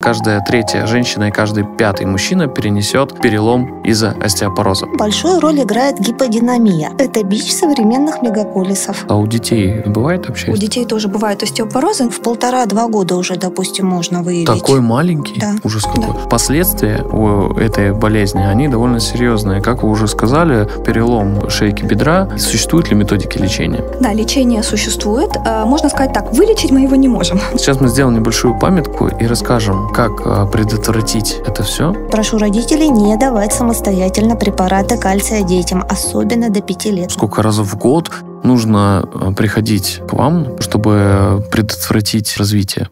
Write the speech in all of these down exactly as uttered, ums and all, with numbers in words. Каждая третья женщина и каждый пятый мужчина перенесет перелом из-за остеопороза. Большую роль играет гиподинамия. Это бич современных мегаполисов. А у детей бывает вообще? У детей тоже бывают остеопорозы. В полтора-два года уже, допустим, можно выявить. Такой маленький? Да. Ужас какой. Да. Последствия у этой болезни, они довольно серьезные. Как вы уже сказали, перелом шейки бедра. Существуют ли методики лечения? Да, лечение существует. Можно сказать так, вылечить мы его не можем. Сейчас мы сделаем небольшую памятку и расскажем, как предотвратить это все? Прошу родителей не давать самостоятельно препараты кальция детям, особенно до пяти лет. Сколько раз в год нужно приходить к вам, чтобы предотвратить развитие?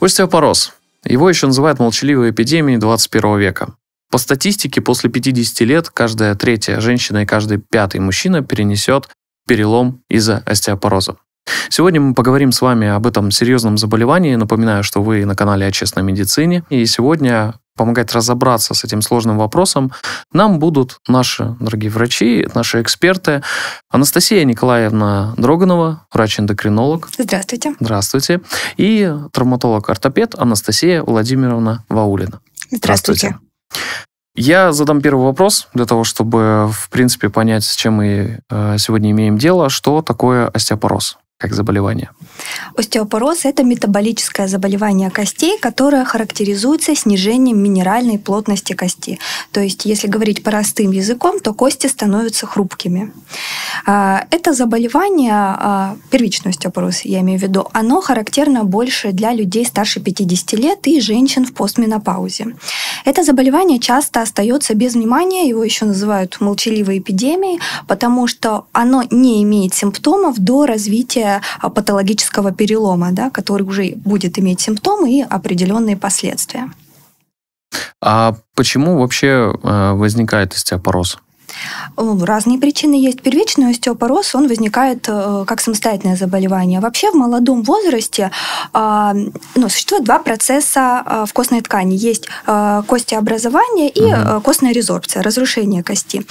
Остеопороз. Его еще называют молчаливой эпидемией двадцать первого века. По статистике, после пятидесяти лет каждая третья женщина и каждый пятый мужчина перенесет перелом из-за остеопороза. Сегодня мы поговорим с вами об этом серьезном заболевании. Напоминаю, что вы на канале о честной медицине. И сегодня помогать разобраться с этим сложным вопросом нам будут наши дорогие врачи, наши эксперты. Анастасия Николаевна Дроганова, врач-эндокринолог. Здравствуйте. Здравствуйте. И травматолог-ортопед Анастасия Владимировна Ваулина. Здравствуйте. Здравствуйте. Я задам первый вопрос для того, чтобы, в принципе, понять, с чем мы сегодня имеем дело, что такое остеопороз как заболевание. Остеопороз – это метаболическое заболевание костей, которое характеризуется снижением минеральной плотности кости. То есть, если говорить простым языком, то кости становятся хрупкими. Это заболевание, первичный остеопороз, я имею в виду, оно характерно больше для людей старше пятидесяти лет и женщин в постменопаузе. Это заболевание часто остается без внимания, его еще называют молчаливой эпидемией, потому что оно не имеет симптомов до развития патологического перелома, да, который уже будет иметь симптомы и определенные последствия. А почему вообще возникает остеопороз? Разные причины есть. Первичный остеопороз, он возникает как самостоятельное заболевание. Вообще в молодом возрасте ну, существует два процесса в костной ткани. Есть костеобразование и угу. костная резорбция, разрушение кости.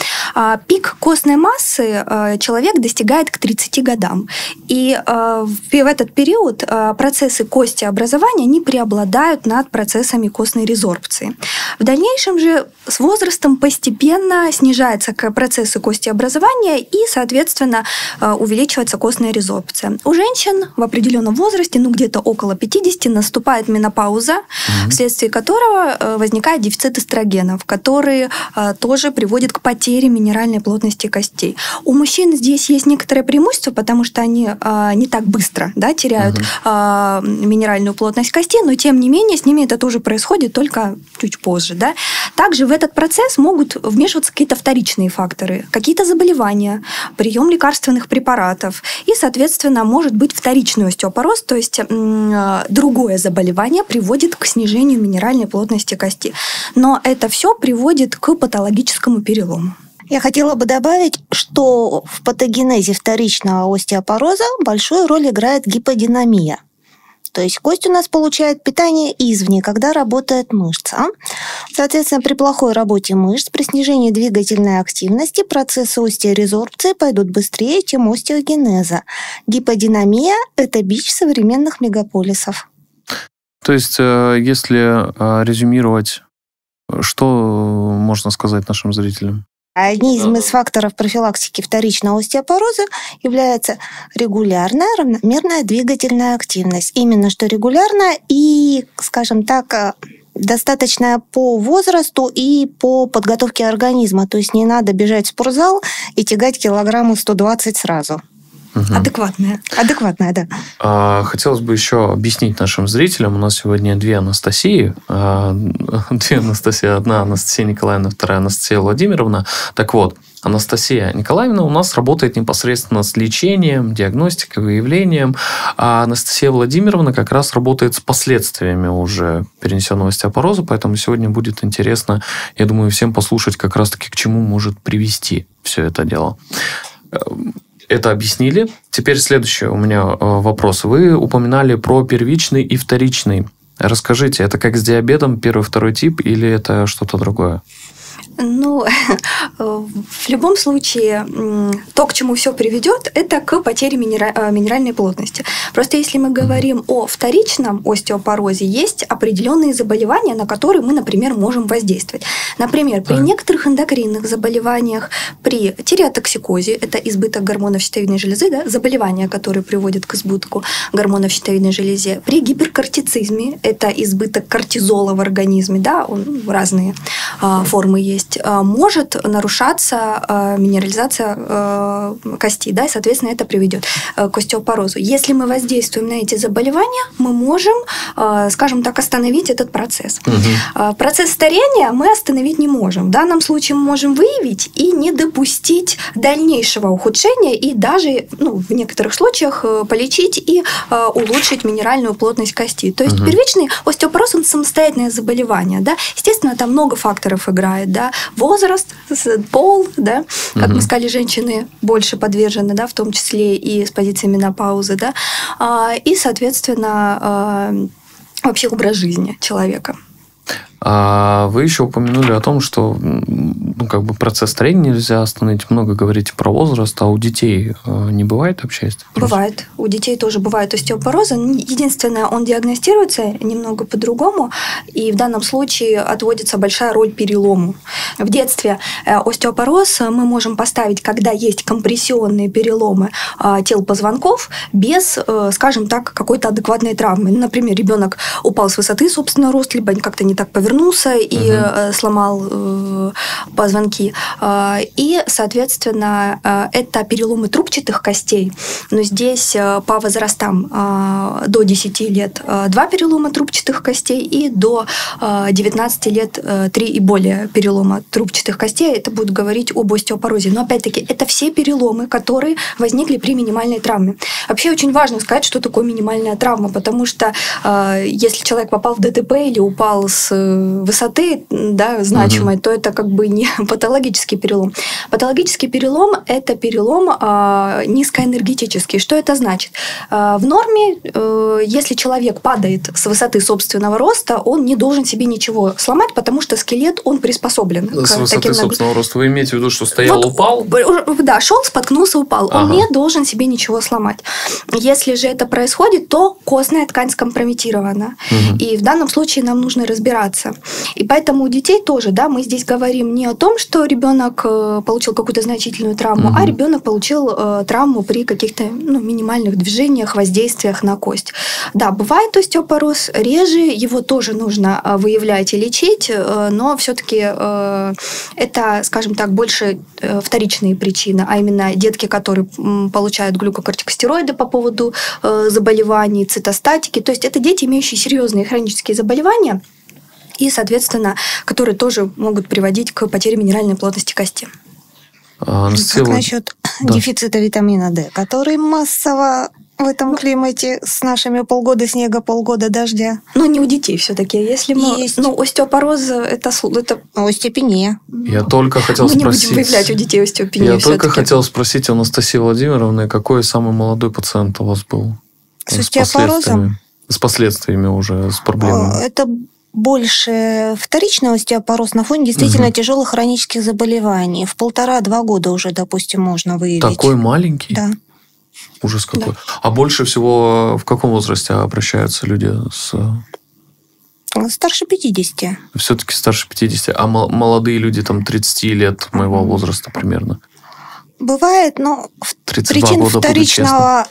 Пик костной массы человек достигает к тридцати годам. И в этот период процессы костеобразования не преобладают над процессами костной резорбции. В дальнейшем же с возрастом постепенно снижается к процессу костеобразования и, соответственно, увеличивается костная резорбция. У женщин в определенном возрасте, ну где-то около пятидесяти, наступает менопауза, mm-hmm. вследствие которого возникает дефицит эстрогенов, которые тоже приводят к потере минеральной плотности костей. У мужчин здесь есть некоторое преимущество, потому что они не так быстро да, теряют mm-hmm. минеральную плотность кости, но тем не менее с ними это тоже происходит, только чуть позже. Да. Также в этот процесс могут вмешиваться какие-то вторичные факторы, какие-то заболевания, прием лекарственных препаратов. И, соответственно, может быть вторичный остеопороз, то есть другое заболевание приводит к снижению минеральной плотности кости. Но это все приводит к патологическому перелому. Я хотела бы добавить, что в патогенезе вторичного остеопороза большую роль играет гиподинамия. То есть кость у нас получает питание извне, когда работает мышца. Соответственно, при плохой работе мышц, при снижении двигательной активности процессы остеорезорбции пойдут быстрее, чем остеогенеза. Гиподинамия – это бич современных мегаполисов. То есть, если резюмировать, что можно сказать нашим зрителям? Одним из факторов профилактики вторичного остеопороза является регулярная, равномерная двигательная активность. Именно что регулярная и, скажем так, достаточная по возрасту и по подготовке организма. То есть не надо бежать в спортзал и тягать килограмму сто двадцать сразу. Угу. Адекватная. Адекватная, да. А, хотелось бы еще объяснить нашим зрителям. У нас сегодня две Анастасии. А, две Анастасии. Одна Анастасия Николаевна, вторая Анастасия Владимировна. Так вот, Анастасия Николаевна у нас работает непосредственно с лечением, диагностикой, выявлением. А Анастасия Владимировна как раз работает с последствиями уже перенесенного остеопороза. Поэтому сегодня будет интересно, я думаю, всем послушать как раз-таки, к чему может привести все это дело. Это объяснили. Теперь следующий у меня вопрос. Вы упоминали про первичный и вторичный. Расскажите, это как с диабетом, первый, второй тип или это что-то другое? Ну, в любом случае, то, к чему все приведет, это к потере минеральной плотности. Просто если мы говорим о вторичном остеопорозе, есть определенные заболевания, на которые мы, например, можем воздействовать. Например, при так. некоторых эндокринных заболеваниях, при тиреотоксикозе, это избыток гормонов щитовидной железы, да, заболевания, которые приводят к избытку гормонов щитовидной железы, при гиперкортицизме, это избыток кортизола в организме, да, он, разные а, формы есть, может нарушаться минерализация кости, да, и, соответственно, это приведет к остеопорозу. Если мы воздействуем на эти заболевания, мы можем, скажем так, остановить этот процесс. Угу. Процесс старения мы остановить не можем. В данном случае мы можем выявить и не допустить дальнейшего ухудшения и даже, ну, в некоторых случаях полечить и улучшить минеральную плотность кости. То есть угу. первичный остеопороз, он самостоятельное заболевание, да. Естественно, там много факторов играет, да. Возраст, пол, да, как угу. мы сказали, женщины больше подвержены, да, в том числе и с позиции менопаузы, да, и, соответственно, вообще образ жизни человека. А вы еще упомянули о том, что, ну, как бы процесс старения нельзя остановить. Много говорите про возраст, а у детей не бывает вообще? Бывает. У детей тоже бывает остеопорозы. Единственное, он диагностируется немного по-другому, и в данном случае отводится большая роль перелому. В детстве остеопороз мы можем поставить, когда есть компрессионные переломы тел позвонков без, скажем так, какой-то адекватной травмы. Например, ребенок упал с высоты, собственно, рост, либо как-то не так повернулся, и угу. сломал э, позвонки. И, соответственно, это переломы трубчатых костей. Но здесь по возрастам э, до десяти лет два перелома трубчатых костей и до э, девятнадцати лет три и более перелома трубчатых костей. Это будет говорить об остеопорозе. Но, опять-таки, это все переломы, которые возникли при минимальной травме. Вообще, очень важно сказать, что такое минимальная травма, потому что э, если человек попал в ДТП или упал с высоты, да, значимой, угу. то это как бы не патологический перелом. Патологический перелом – это перелом э, низкоэнергетический. Что это значит? Э, в норме, э, если человек падает с высоты собственного роста, он не должен себе ничего сломать, потому что скелет, он приспособлен. С к высоты таким... собственного роста вы имеете в виду, что стоял, вот, упал? Да, шел, споткнулся, упал. Ага. Он не должен себе ничего сломать. Если же это происходит, то костная ткань скомпрометирована. Угу. И в данном случае нам нужно разбираться. И поэтому у детей тоже, да, мы здесь говорим не о том, что ребенок получил какую-то значительную травму, угу. а ребенок получил э, травму при каких-то, ну, минимальных движениях, воздействиях на кость. Да, бывает остеопороз реже, его тоже нужно выявлять и лечить, э, но все-таки э, это, скажем так, больше э, вторичные причины, а именно детки, которые получают глюкокортикостероиды по поводу э, заболеваний, цитостатики. То есть это дети, имеющие серьезные хронические заболевания, и, соответственно, которые тоже могут приводить к потере минеральной плотности кости. А, как насчет да. дефицита витамина D, который массово в этом климате с нашими полгода снега, полгода дождя? Ну, не у детей все-таки. Если мы... Есть. Ну, остеопороз – это... это... Остеопения. Я только хотел мы спросить... Мы не будем выявлять у детей остеопению. Я только хотел спросить у Анастасии Владимировны, какой самый молодой пациент у вас был? С, с остеопорозом? С последствиями уже, с проблемами. Это... Больше вторичный остеопороз на фоне действительно угу. тяжелых хронических заболеваний. В полтора-два года уже, допустим, можно выявить. Такой маленький? Да. Ужас какой. Да. А больше всего в каком возрасте обращаются люди с... Старше пятидесяти. Все-таки старше пятидесяти. А молодые люди там тридцати лет моего возраста примерно? Бывает, но причин вторичного...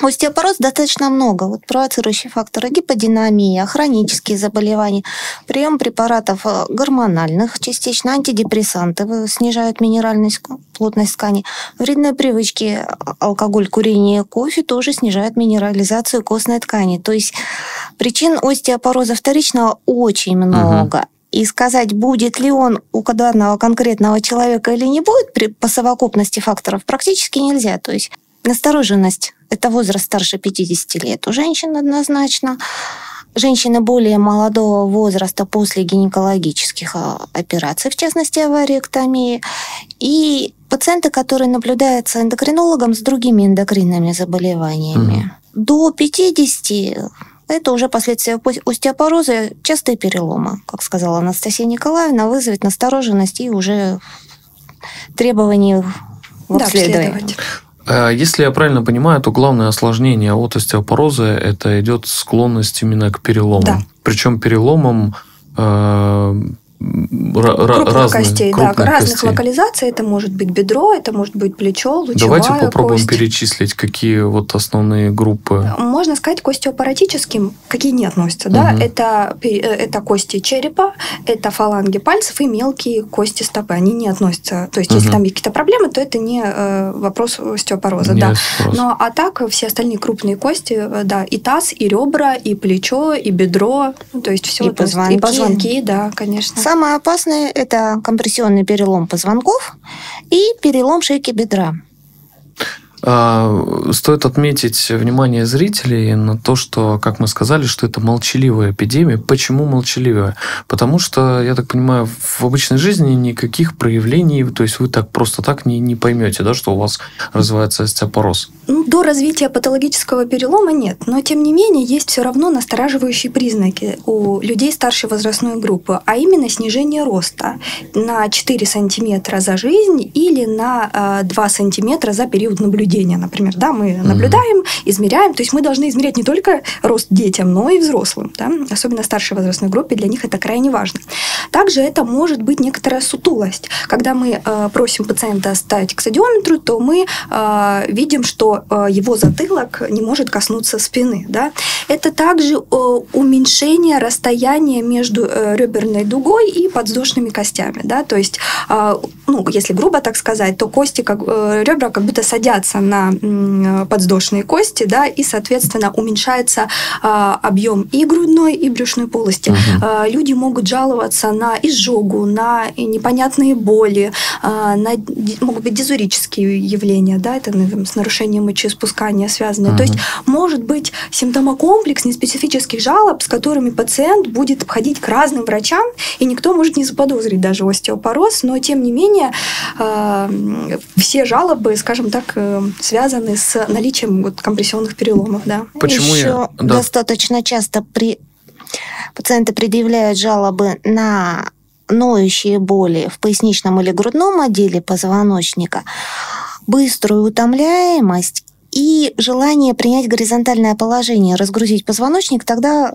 Остеопороз достаточно много. Вот провоцирующие факторы: гиподинамия, хронические заболевания, прием препаратов гормональных, частично антидепрессанты снижают минеральную плотность ткани, вредные привычки, алкоголь, курение, кофе тоже снижают минерализацию костной ткани. То есть причин остеопороза вторичного очень много. Угу. И сказать, будет ли он у данного конкретного человека или не будет при, по совокупности факторов, практически нельзя. То есть настороженность. Это возраст старше пятидесяти лет у женщин однозначно. Женщины более молодого возраста после гинекологических операций, в частности, аваректомии. И пациенты, которые наблюдаются эндокринологом с другими эндокринными заболеваниями. Mm-hmm. До пятидесяти Это уже последствия остеопороза, частые переломы, как сказала Анастасия Николаевна, вызовет настороженность и уже требования в обследовании. Да, если я правильно понимаю, то главное осложнение от остеопороза это идет склонность именно к переломам. Да. Причем переломам э Крупных разные, костей, да, разных костей. Локализаций. Это может быть бедро, это может быть плечо, лучевая кость. Давайте попробуем кость. перечислить, какие вот основные группы. Можно сказать, к остеопоротическим, какие не относятся. Угу. Да? Это, это кости черепа, это фаланги пальцев и мелкие кости стопы. Они не относятся. То есть, угу. если там есть какие-то проблемы, то это не вопрос остеопороза. Не да. Но, а так все остальные крупные кости, да, и таз, и ребра, и плечо, и бедро, то есть все. И это, позвонки. И позвонки, да, конечно. Самое опасное – это компрессионный перелом позвонков и перелом шейки бедра. Стоит отметить внимание зрителей на то, что, как мы сказали, что это молчаливая эпидемия. Почему молчаливая? Потому что, я так понимаю, в обычной жизни никаких проявлений, то есть вы так просто так не, не поймете, да, что у вас развивается остеопороз. До развития патологического перелома нет, но тем не менее есть все равно настораживающие признаки у людей старшей возрастной группы, а именно снижение роста на четыре сантиметра за жизнь или на два сантиметра за период наблюдения. Например, да, мы наблюдаем, измеряем, то есть мы должны измерять не только рост детям, но и взрослым, да? Особенно в старшей возрастной группе, для них это крайне важно. Также это может быть некоторая сутулость. Когда мы э, просим пациента стать к стадиометру, то мы э, видим, что э, его затылок не может коснуться спины. Да? Это также э, уменьшение расстояния между э, реберной дугой и подвздошными костями. Да? То есть, э, ну, если грубо так сказать, то кости, как, э, ребра как будто садятся на подвздошные кости, да, и, соответственно, уменьшается а, объем и грудной, и брюшной полости. Угу. А, люди могут жаловаться на изжогу, на непонятные боли, а, на, могут быть дизурические явления, да, это там, с нарушением мочеиспускания связано. Угу. То есть может быть симптомокомплекс неспецифических жалоб, с которыми пациент будет обходить к разным врачам, и никто может не заподозрить даже остеопороз, но, тем не менее, а, все жалобы, скажем так, связаны с наличием вот компрессионных переломов. Да. Почему Еще я? Да. достаточно часто при... пациенты предъявляют жалобы на ноющие боли в поясничном или грудном отделе позвоночника, быструю утомляемость и желание принять горизонтальное положение, разгрузить позвоночник, тогда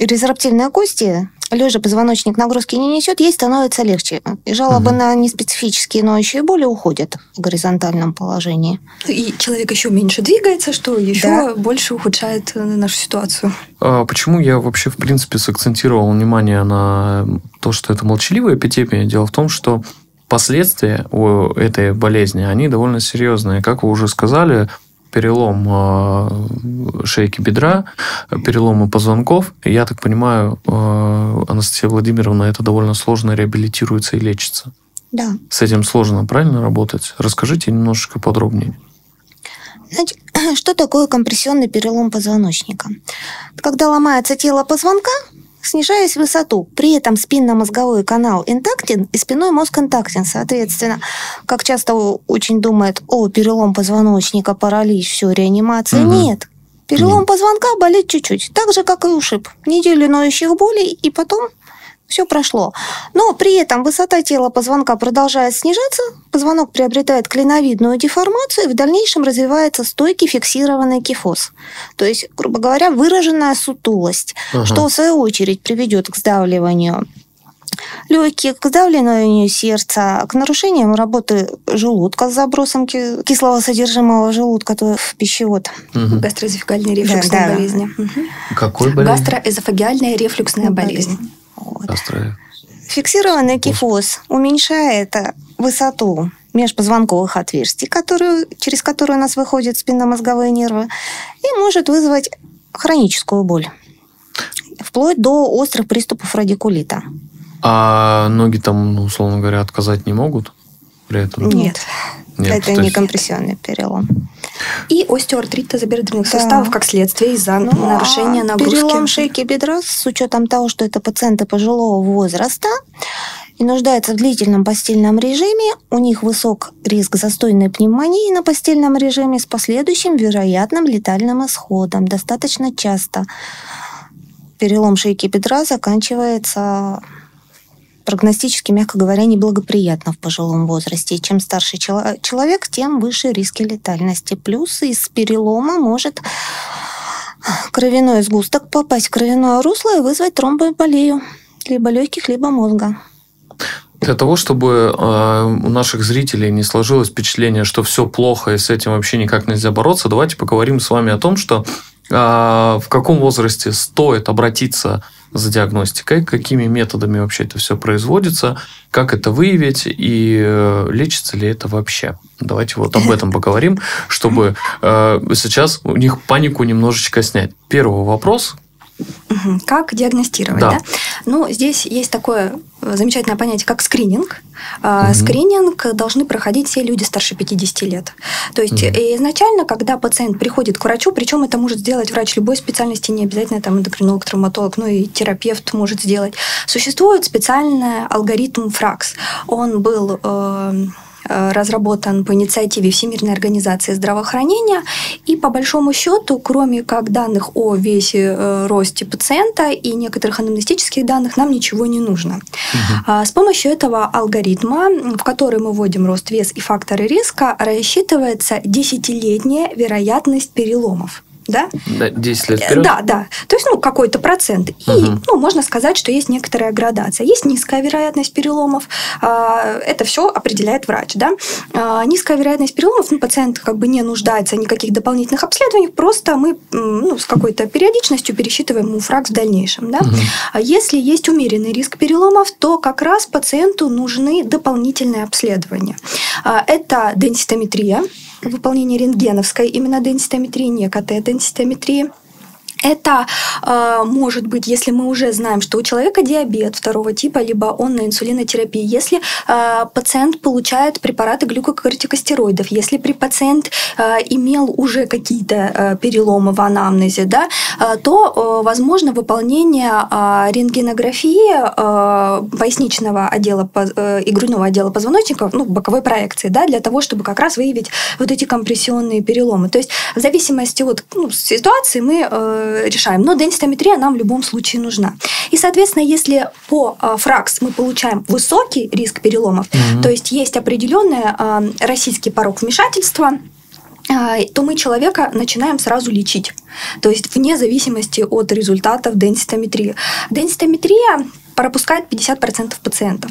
резорбтивные кости... Лежа позвоночник нагрузки не несет, ей становится легче. И жалобы угу. на неспецифические ноющие боли уходят в горизонтальном положении. И человек еще меньше двигается, что еще да. больше ухудшает нашу ситуацию. А почему я вообще, в принципе, сакцентировал внимание на то, что это молчаливая эпидемия? Дело в том, что последствия у этой болезни, они довольно серьезные. Как вы уже сказали, перелом шейки бедра, переломы позвонков. Я так понимаю, Анастасия Владимировна, это довольно сложно реабилитируется и лечится. Да. С этим сложно, правильно, работать? Расскажите немножечко подробнее. Значит, что такое компрессионный перелом позвоночника? Когда ломается тело позвонка, снижаясь в высоту, при этом спинномозговой канал интактен и спинной мозг интактен. Соответственно, как часто очень думают, о, перелом позвоночника, паралич, все, реанимация. Угу. Нет. Перелом Нет. позвонка болит чуть-чуть. Так же, как и ушиб. Неделю ноющих болей, и потом все прошло. Но при этом высота тела позвонка продолжает снижаться, позвонок приобретает клиновидную деформацию, и в дальнейшем развивается стойкий фиксированный кифоз. То есть, грубо говоря, выраженная сутулость, ага. что в свою очередь приведет к сдавливанию легких, к сдавливанию сердца, к нарушениям работы желудка с забросом кислого содержимого желудка в пищевод. Угу. Гастроэзофагиальная рефлюксная да, болезнь. Да. Угу. Какой болезнь? Гастроэзофагиальная рефлюксная болезнь. Вот. Фиксированный кифоз уменьшает высоту межпозвонковых отверстий, которые, через которые у нас выходят спинномозговые нервы, и может вызвать хроническую боль, вплоть до острых приступов радикулита. А ноги там, условно говоря, отказать не могут при этом? Нет. Нет, это не компрессионный нет. перелом. И остеоартрит тазобедренных да. суставов как следствие из-за ну, нарушения нагрузки. Перелом шейки бедра, с учетом того, что это пациенты пожилого возраста, и нуждаются в длительном постельном режиме, у них высок риск застойной пневмонии на постельном режиме с последующим вероятным летальным исходом. Достаточно часто перелом шейки бедра заканчивается прогностически, мягко говоря, неблагоприятно в пожилом возрасте. И чем старше человек, тем выше риски летальности. Плюс из перелома может кровяной сгусток попасть в кровяное русло и вызвать тромбоэмболию либо легких, либо мозга. Для того, чтобы у наших зрителей не сложилось впечатление, что все плохо и с этим вообще никак нельзя бороться, давайте поговорим с вами о том, что в каком возрасте стоит обратиться за диагностикой, какими методами вообще это все производится, как это выявить и лечится ли это вообще. Давайте вот об этом поговорим, чтобы сейчас у них панику немножечко снять. Первый вопрос. Как диагностировать? Да. Да? Ну, здесь есть такое замечательное понятие, как скрининг. Угу. Скрининг должны проходить все люди старше пятидесяти лет. То есть угу. изначально, когда пациент приходит к врачу, причем это может сделать врач любой специальности, не обязательно там эндокринолог, травматолог, ну и терапевт может сделать. Существует специальный алгоритм ФРАКС. Он был э- разработан по инициативе Всемирной организации здравоохранения. И по большому счету, кроме как данных о весе, росте пациента и некоторых анамнестических данных, нам ничего не нужно. Угу. С помощью этого алгоритма, в который мы вводим рост, вес и факторы риска, рассчитывается десятилетняя вероятность переломов. Да? десять лет вперед? Да, да. То есть, ну, какой-то процент. И, угу. ну, можно сказать, что есть некоторая градация. Есть низкая вероятность переломов. Это все определяет врач, да. Низкая вероятность переломов, ну, пациент как бы не нуждается в никаких дополнительных обследованиях, просто мы, ну, с какой-то периодичностью пересчитываем ему ФРАКС в дальнейшем, да. Угу. Если есть умеренный риск переломов, то как раз пациенту нужны дополнительные обследования. Это денситометрия, выполнение рентгеновской именно денситометрии, не ка тэ-денситометрии. Это э, может быть, если мы уже знаем, что у человека диабет второго типа, либо он на инсулинотерапии, если э, пациент получает препараты глюкокортикостероидов, если при пациент э, имел уже какие-то э, переломы в анамнезе, да, э, то э, возможно выполнение э, рентгенографии э, поясничного отдела э, и грудного отдела позвоночника, ну, боковой проекции, да, для того, чтобы как раз выявить вот эти компрессионные переломы. То есть в зависимости от, ну, ситуации мы э, решаем. Но денситометрия нам в любом случае нужна. И, соответственно, если по ФРАКС мы получаем высокий риск переломов, mm-hmm. то есть есть определенный российский порог вмешательства, то мы человека начинаем сразу лечить. То есть вне зависимости от результатов денситометрии. Денситометрия пропускает пятьдесят процентов пациентов.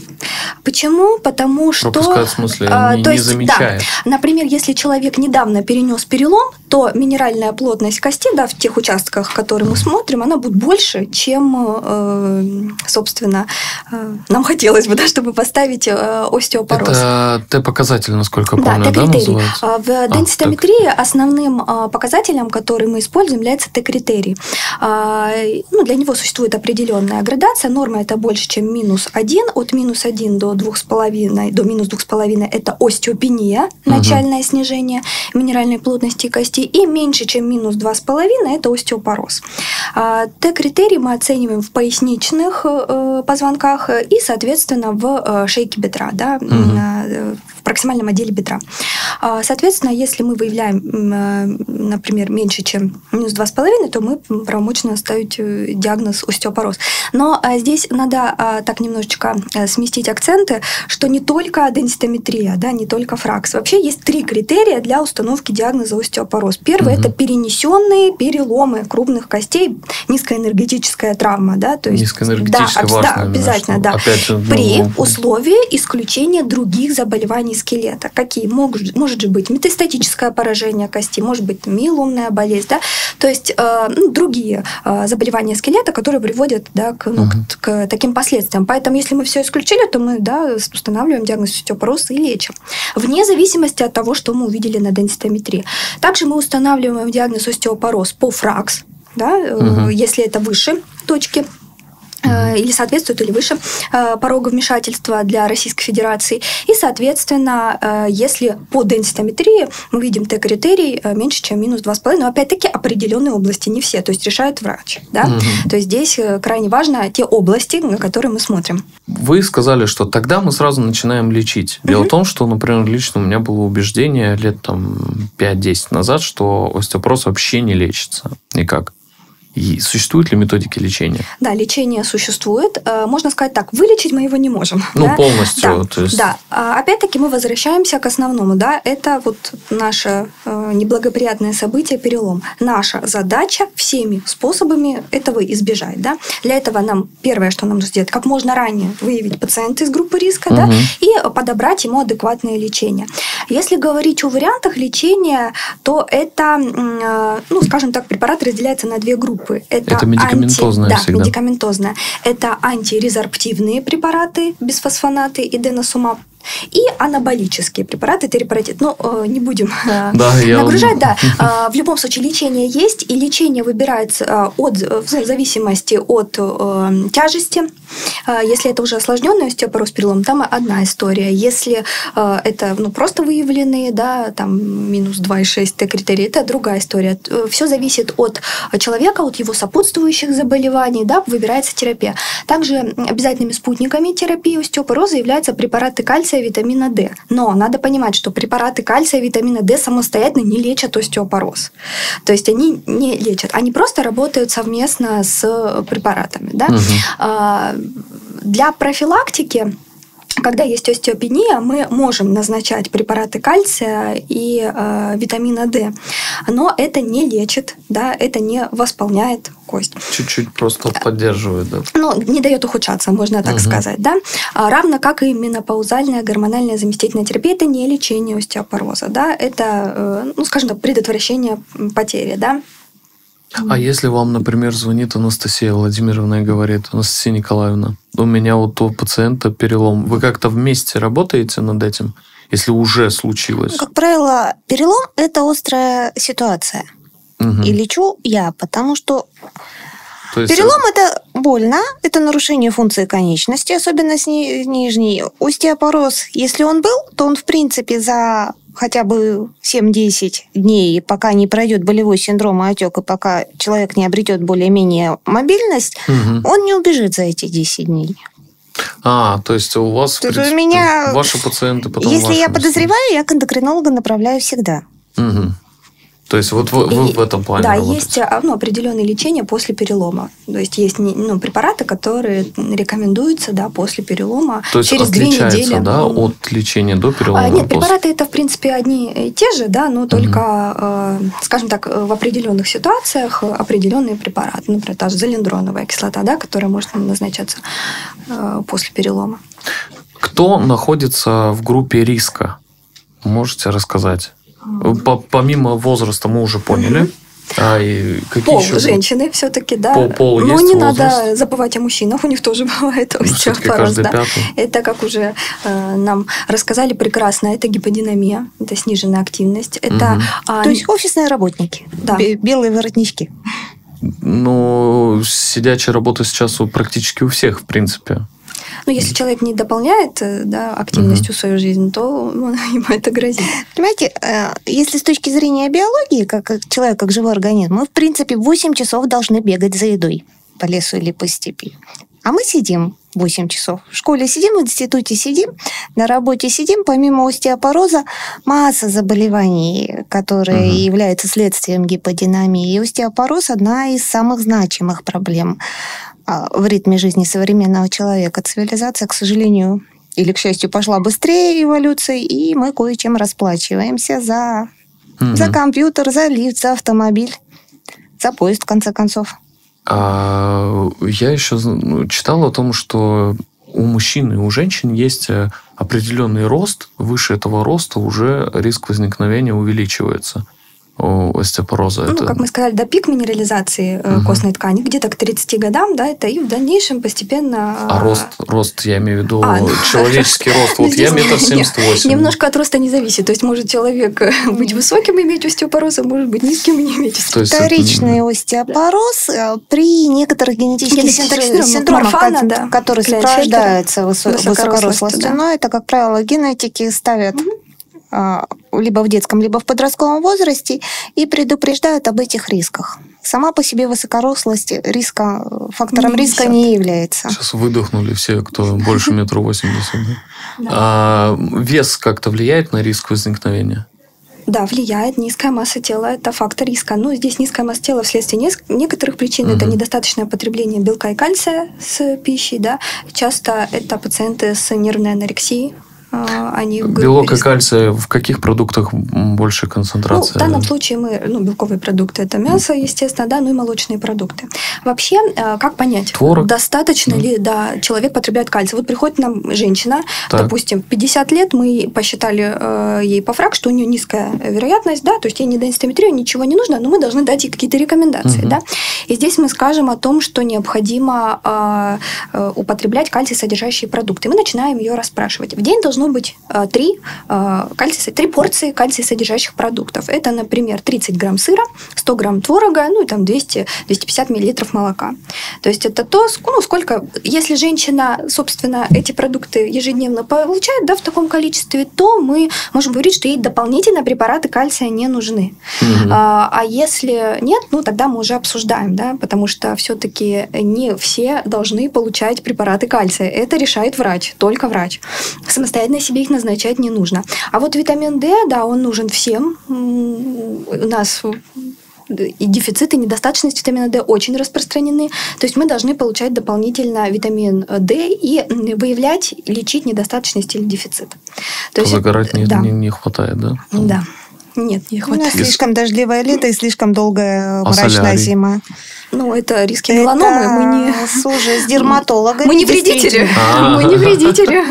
Почему? Потому что... Пропускает, в смысле, а, не, то есть, не замечает. Да, например, если человек недавно перенес перелом, то минеральная плотность кости, да, в тех участках, которые мы смотрим, она будет больше, чем, э, собственно, э, нам хотелось бы, да, чтобы поставить э, остеопороз. Это Т-показатель, насколько я помню, да, да, называется? В денситометрии а, основным э, показателем, который мы используем, является Т-критерий. Э, ну, для него существует определенная градация. Норма – это больше, чем минус один. От минус один до двух с половиной, до минус два с половиной это остеопения, начальное угу. снижение минеральной плотности кости, и меньше, чем минус два с половиной это остеопороз. Т-критерий мы оцениваем в поясничных позвонках и, соответственно, в шейке бедра, да, угу. в проксимальном отделе бедра. Соответственно, если мы выявляем, например, меньше, чем минус два с половиной, то мы правомочно ставим диагноз остеопороз. Но здесь на Надо а, так немножечко а, сместить акценты, что не только денситометрия, да, не только ФРАКС. Вообще есть три критерия для установки диагноза остеопороз. Первый угу. – это перенесенные переломы крупных костей, низкоэнергетическая травма. Да, то есть, низкоэнергетическая, да, важно, да, обязательно, да. Же, ну, при ну, условии исключения других заболеваний скелета. Какие? Могут, может же быть метастатическое поражение кости, может быть миеломная болезнь, да? То есть э, ну, другие э, заболевания скелета, которые приводят, да, к, ну, угу. к, к таким последствиям. Поэтому, если мы все исключили, то мы, да, устанавливаем диагноз остеопороз и лечим. Вне зависимости от того, что мы увидели на денситометрии. Также мы устанавливаем диагноз остеопороз по ФРАКС, да, угу. если это выше точки. или соответствует, или выше порога вмешательства для Российской Федерации. И, соответственно, если по денситометрии мы видим Т-критерий меньше, чем минус два с половиной, но, опять-таки, определенные области, не все, то есть решает врач. Да? Угу. То есть здесь крайне важно те области, на которые мы смотрим. Вы сказали, что тогда мы сразу начинаем лечить. Дело угу. в том, что, например, лично у меня было убеждение лет там, пять-десять назад, что остеопороз вообще не лечится никак. И существуют ли методики лечения? Да, лечение существует. Можно сказать так, вылечить мы его не можем. Ну, да? полностью. Да, то есть... да. Опять-таки мы возвращаемся к основному. Да? Это вот наше неблагоприятное событие, перелом. Наша задача всеми способами этого избежать. Да? Для этого нам первое, что нам нужно сделать, как можно ранее выявить пациента из группы риска, угу. да? и подобрать ему адекватное лечение. Если говорить о вариантах лечения, то это, ну, скажем так, препарат разделяется на две группы. Это, это медикаментозное анти... всегда. Да, медикаментозное. Это антирезорптивные препараты, бисфосфонаты и деносумаб. И анаболические препараты, терапевтит. Ну, э, не будем э, да, нагружать. Да. Э, в любом случае, лечение есть, и лечение выбирается э, от, в зависимости от э, тяжести. Э, если это уже осложненный остеопороз, перелом, там одна история. Если э, это ну, просто выявленные, да, там минус два и шесть Т-критерий, это другая история. Все зависит от человека, от его сопутствующих заболеваний, да, выбирается терапия. Также обязательными спутниками терапии остеопороза являются препараты кальция, витамина D. Но надо понимать, что препараты кальция и витамина D самостоятельно не лечат остеопороз. То есть они не лечат, они просто работают совместно с препаратами. Да? Угу. Для профилактики, когда есть остеопения, мы можем назначать препараты кальция и э, витамина D, но это не лечит, да, это не восполняет кость. Чуть-чуть просто поддерживает, да. Ну, не дает ухудшаться, можно так угу. сказать, да. Равно как и менопаузальная гормональная заместительная терапия, это не лечение остеопороза, да, это, э, ну, скажем так, предотвращение потери, да. А если вам, например, звонит Анастасия Владимировна и говорит: Анастасия Николаевна, у меня вот у пациента перелом, вы как-то вместе работаете над этим, если уже случилось? Как правило, перелом – это острая ситуация. Угу. И лечу я, потому что есть... перелом – это больно, это нарушение функции конечности, особенно с нижней. Остеопороз, если он был, то он, в принципе, за... хотя бы семь-десять дней, пока не пройдет болевой синдром и отек, и пока человек не обретет более-менее мобильность, угу. он не убежит за эти десять дней. А, то есть у вас, то в принципе, у меня... ваши пациенты потом... Если я подозреваю, я к эндокринологу направляю всегда. Угу. То есть вот вы, вы и, в этом плане да, работаете? Да, есть ну, определенное лечение после перелома. То есть есть ну, препараты, которые рекомендуются да, после перелома. То есть через две недели. То есть отличается да, ну, от лечения до перелома? Нет, препараты это в принципе одни и те же, да, но только, угу. э, скажем так, в определенных ситуациях определенные препараты. Например, та же золендроновая кислота, да, которая может назначаться э, после перелома. Кто находится в группе риска? Можете рассказать? Помимо возраста мы уже поняли. Mm-hmm. А и какие пол, еще? Женщины все-таки, да. Пол, пол Но есть, не возраст. Надо забывать о мужчинах, у них тоже бывает остеопороз. Да. Это, как уже э, нам рассказали прекрасно, это гиподинамия, это сниженная активность. Это, mm-hmm. э, То есть офисные работники, да. белые воротнички. Ну, сидячая работа сейчас практически у всех, в принципе. Но если человек не дополняет да, активностью угу. свою жизнь, то ему это грозит. Понимаете, если с точки зрения биологии, как человек, как живой организм, мы, в принципе, восемь часов должны бегать за едой по лесу или по степи. А мы сидим восемь часов. В школе сидим, в институте сидим, на работе сидим. Помимо остеопороза масса заболеваний, которые угу. являются следствием гиподинамии. И остеопороз – одна из самых значимых проблем в ритме жизни современного человека. Цивилизация, к сожалению, или к счастью, пошла быстрее эволюции, и мы кое-чем расплачиваемся за, угу. за компьютер, за лифт, за автомобиль, за поезд, в конце концов. А, я еще читал о том, что у мужчин и у женщин есть определенный рост, выше этого роста уже риск возникновения увеличивается. у остеопороза? Ну, это... как мы сказали, до пик минерализации угу. костной ткани, где-то к тридцати годам, да, это и в дальнейшем постепенно... А рост, рост я имею в виду, а, человеческий да. рост, вот я метр семьдесят восемь. Немножко от роста не зависит, то есть может человек быть высоким и иметь остеопороз, а может быть низким и не иметь остеопороз. Вторичный остеопороз при некоторых генетических синдромах, которые сопровождаются высокорослостью, но это, как правило, генетики ставят... либо в детском, либо в подростковом возрасте, и предупреждают об этих рисках. Сама по себе высокорослость риска, фактором не риска не является. Сейчас выдохнули все, кто больше метра восемьдесят. Вес как-то влияет на риск возникновения? Да, влияет. Низкая масса тела – это фактор риска. Но здесь низкая масса тела вследствие некоторых причин. Угу. Это недостаточное потребление белка и кальция с пищей. Да. Часто это пациенты с нервной анорексией. Они белок и кальция в каких продуктах больше концентрации? Ну, в данном случае мы, ну, белковые продукты – это мясо, естественно, да, ну и молочные продукты. Вообще, как понять, творог? достаточно да. ли да, человек потребляет кальций? Вот приходит нам женщина, так. допустим, пятьдесят лет, мы посчитали э, ей по ФРАКС, что у нее низкая вероятность, да, то есть ей не денситометрия, ничего не нужно, но мы должны дать ей какие-то рекомендации. Угу. Да? И здесь мы скажем о том, что необходимо э, употреблять кальций, содержащие продукты. Мы начинаем ее расспрашивать. В день должно быть три порции кальций-содержащих продуктов. Это, например, тридцать грамм сыра, сто грамм творога, ну и там двести — двести пятьдесят миллилитров молока. То есть это то, ну, сколько, если женщина, собственно, эти продукты ежедневно получает, да, в таком количестве, то мы можем говорить, что ей дополнительно препараты кальция не нужны. Угу. А, а если нет, ну тогда мы уже обсуждаем, да, потому что все-таки не все должны получать препараты кальция. Это решает врач, только врач. Самостоятельно себе их назначать не нужно. А вот витамин D, да, он нужен всем. У нас и дефицит, и недостаточность витамина D очень распространены. То есть мы должны получать дополнительно витамин D и выявлять, лечить недостаточность или дефицит. То есть, загорать не, да. не, не хватает, да? Да. Нет, не хватает. У нас слишком дождливое лето и слишком долгая а мрачная солярий. зима. Ну, это риски меланомы. Это... Мы не... Слушай, с дерматологами. Мы не вредители. Мы не вредители.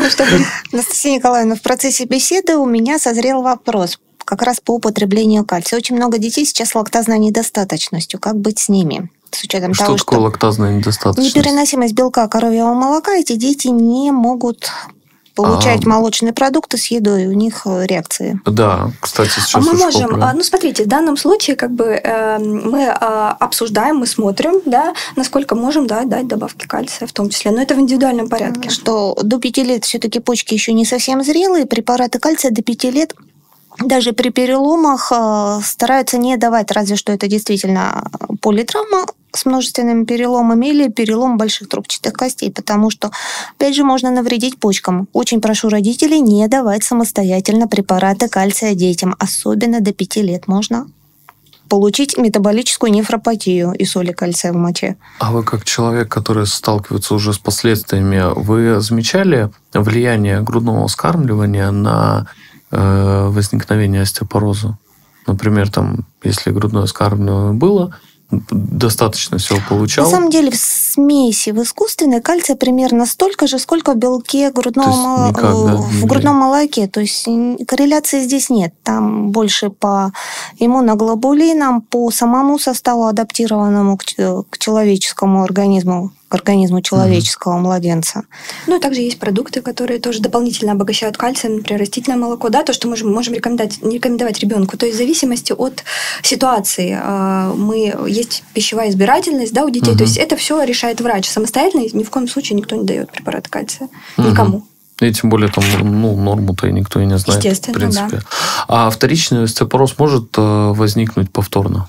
Анастасия Николаевна, в процессе беседы у меня созрел вопрос как раз по употреблению кальция. Очень много детей сейчас с лактазной недостаточностью. Как быть с ними? С учетом что того, такое что лактазная недостаточность? Непереносимость белка коровьего молока. Эти дети не могут... получать а, молочные продукты с едой, у них реакции. Да, кстати, сейчас... А мы можем, ну, смотрите, в данном случае как бы э, мы э, обсуждаем, мы смотрим, да, насколько можем да, дать добавки кальция в том числе, но это в индивидуальном порядке. Что до пяти лет все-таки почки еще не совсем зрелые, препараты кальция до пяти лет даже при переломах э, стараются не давать, разве что это действительно политравма, с множественными переломами или перелом больших трубчатых костей, потому что, опять же, можно навредить почкам. Очень прошу родителей не давать самостоятельно препараты кальция детям, особенно до пяти лет. Можно получить метаболическую нефропатию и соли кальция в моче. А вы, как человек, который сталкивается уже с последствиями, вы замечали влияние грудного вскармливания на э, возникновение остеопороза? Например, там, если грудное вскармливание было, достаточно всего получал. На самом деле в смеси в искусственной кальция примерно столько же, сколько в белке грудного мол... никак, да, в грудном молоке. То есть корреляции здесь нет. Там больше по иммуноглобулинам, по самому составу, адаптированному к человеческому организму. к организму человеческого mm-hmm. младенца. Ну, и также есть продукты, которые тоже дополнительно обогащают кальцием, например, растительное молоко, да, то, что мы можем рекомендовать, рекомендовать ребенку. То есть в зависимости от ситуации мы, есть пищевая избирательность, да, у детей, mm-hmm. то есть это все решает врач самостоятельно, ни в коем случае никто не дает препараты кальция, mm-hmm. никому. И тем более там, ну, норму-то никто и не знает. Естественно, в принципе. Да. А вторичный остеопороз может возникнуть повторно?